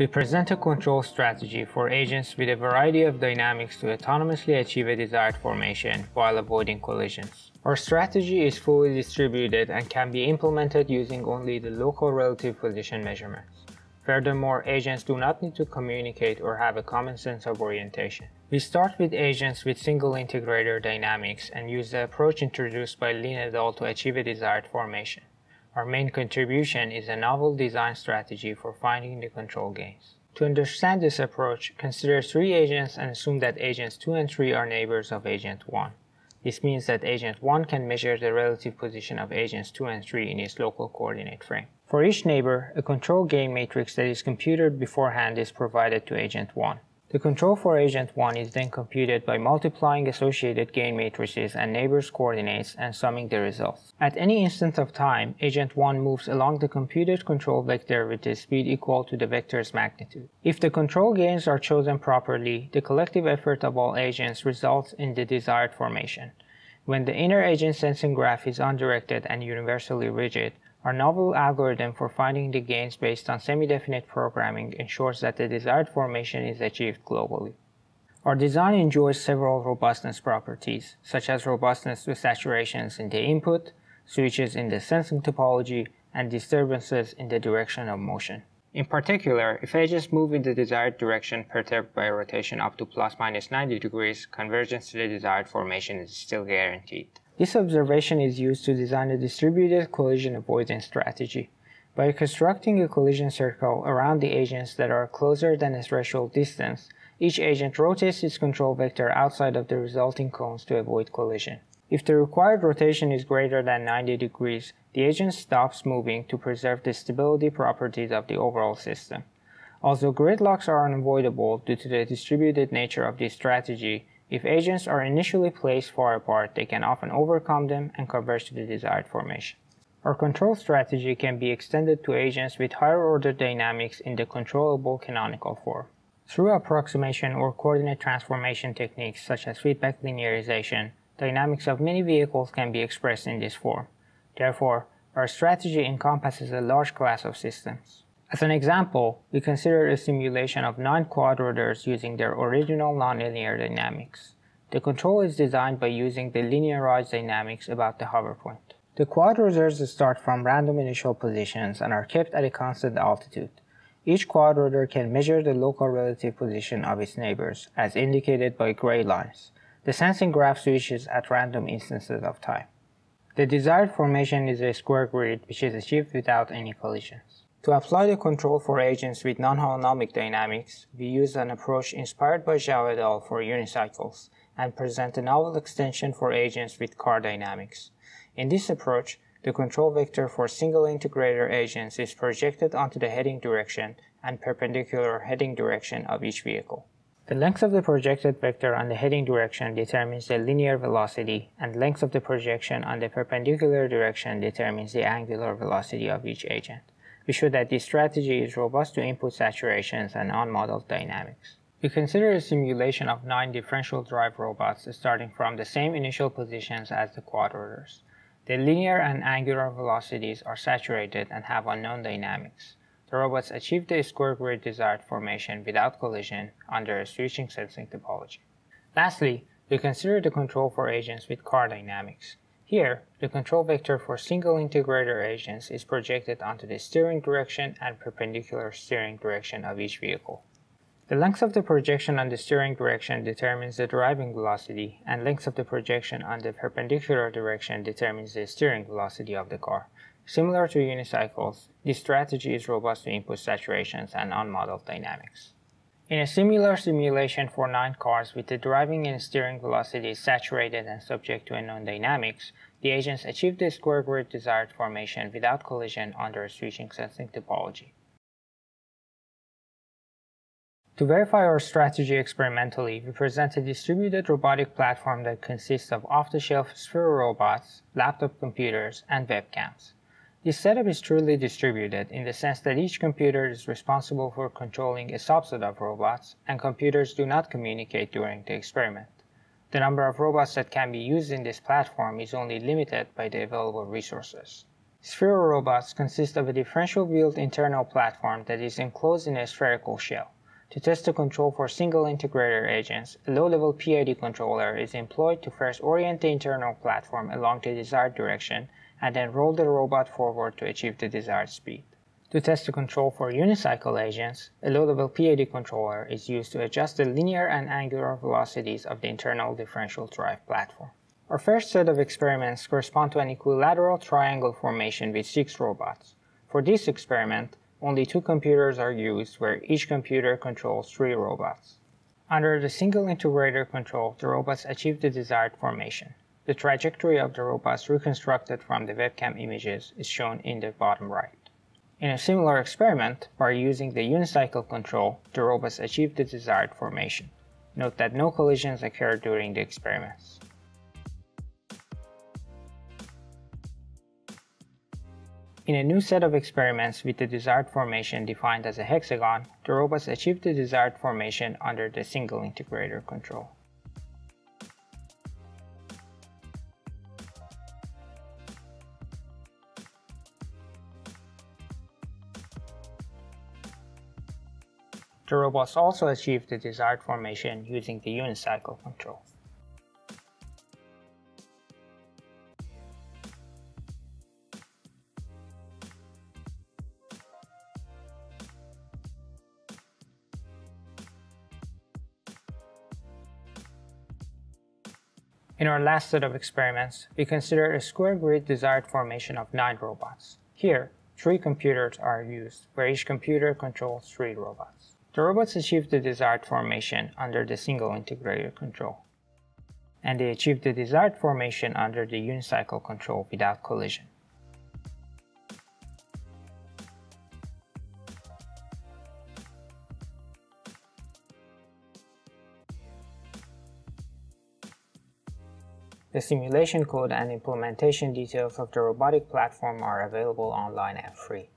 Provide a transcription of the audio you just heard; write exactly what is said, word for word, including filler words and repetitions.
We present a control strategy for agents with a variety of dynamics to autonomously achieve a desired formation while avoiding collisions. Our strategy is fully distributed and can be implemented using only the local relative position measurements. Furthermore, agents do not need to communicate or have a common sense of orientation. We start with agents with single-integrator dynamics and use the approach introduced by Lin et al. To achieve a desired formation. Our main contribution is a novel design strategy for finding the control gains. To understand this approach, consider three agents and assume that agents two and three are neighbors of agent one. This means that agent one can measure the relative position of agents two and three in its local coordinate frame. For each neighbor, a control gain matrix that is computed beforehand is provided to agent one. The control for agent one is then computed by multiplying associated gain matrices and neighbors' coordinates and summing the results. At any instant of time, agent one moves along the computed control vector with a speed equal to the vector's magnitude. If the control gains are chosen properly, the collective effort of all agents results in the desired formation. When the inner agent sensing graph is undirected and universally rigid, our novel algorithm for finding the gains based on semi-definite programming ensures that the desired formation is achieved globally. Our design enjoys several robustness properties, such as robustness to saturations in the input, switches in the sensing topology, and disturbances in the direction of motion. In particular, if agents move in the desired direction perturbed by rotation up to plus minus ninety degrees, convergence to the desired formation is still guaranteed. This observation is used to design a distributed collision avoidance strategy. By constructing a collision circle around the agents that are closer than a threshold distance, each agent rotates its control vector outside of the resulting cones to avoid collision. If the required rotation is greater than ninety degrees, the agent stops moving to preserve the stability properties of the overall system. Although gridlocks are unavoidable due to the distributed nature of this strategy, if agents are initially placed far apart, they can often overcome them and converge to the desired formation. Our control strategy can be extended to agents with higher-order dynamics in the controllable canonical form. Through approximation or coordinate transformation techniques such as feedback linearization, dynamics of many vehicles can be expressed in this form. Therefore, our strategy encompasses a large class of systems. As an example, we consider a simulation of nine quadrotors using their original nonlinear dynamics. The control is designed by using the linearized dynamics about the hoverpoint. The quadrotors start from random initial positions and are kept at a constant altitude. Each quadrotor can measure the local relative position of its neighbors, as indicated by gray lines. The sensing graph switches at random instances of time. The desired formation is a square grid, which is achieved without any collisions. To apply the control for agents with non-holonomic dynamics, we use an approach inspired by Javed et al. For unicycles and present a novel extension for agents with car dynamics. In this approach, the control vector for single-integrator agents is projected onto the heading direction and perpendicular heading direction of each vehicle. The length of the projected vector on the heading direction determines the linear velocity, and length of the projection on the perpendicular direction determines the angular velocity of each agent. We show that this strategy is robust to input saturations and unmodeled dynamics. We consider a simulation of nine differential drive robots starting from the same initial positions as the quadrotors. The linear and angular velocities are saturated and have unknown dynamics. The robots achieve the square grid desired formation without collision under a switching sensing topology. Lastly, we consider the control for agents with car dynamics. Here, the control vector for single-integrator agents is projected onto the steering direction and perpendicular steering direction of each vehicle. The length of the projection on the steering direction determines the driving velocity, and length of the projection on the perpendicular direction determines the steering velocity of the car. Similar to unicycles, this strategy is robust to input saturations and unmodeled dynamics. In a similar simulation for nine cars with the driving and steering velocities saturated and subject to unknown dynamics, the agents achieve the square grid desired formation without collision under a switching sensing topology. To verify our strategy experimentally, we present a distributed robotic platform that consists of off-the-shelf Sphero robots, laptop computers, and webcams. This setup is truly distributed in the sense that each computer is responsible for controlling a subset of robots, and computers do not communicate during the experiment. The number of robots that can be used in this platform is only limited by the available resources. Sphero robots consist of a differential wheeled internal platform that is enclosed in a spherical shell. To test the control for single-integrator agents, a low-level P I D controller is employed to first orient the internal platform along the desired direction and then roll the robot forward to achieve the desired speed. To test the control for unicycle agents, a low-level P I D controller is used to adjust the linear and angular velocities of the internal differential drive platform. Our first set of experiments correspond to an equilateral triangle formation with six robots. For this experiment, only two computers are used, where each computer controls three robots. Under the single integrator control, the robots achieve the desired formation. The trajectory of the robots reconstructed from the webcam images is shown in the bottom right. In a similar experiment, by using the unicycle control, the robots achieve the desired formation. Note that no collisions occurred during the experiments. In a new set of experiments with the desired formation defined as a hexagon, the robots achieved the desired formation under the single integrator control. The robots also achieved the desired formation using the unicycle control. In our last set of experiments, we consider a square grid desired formation of nine robots. Here, three computers are used, where each computer controls three robots. The robots achieve the desired formation under the single integrator control, and they achieve the desired formation under the unicycle control without collision. The simulation code and implementation details of the robotic platform are available online and free.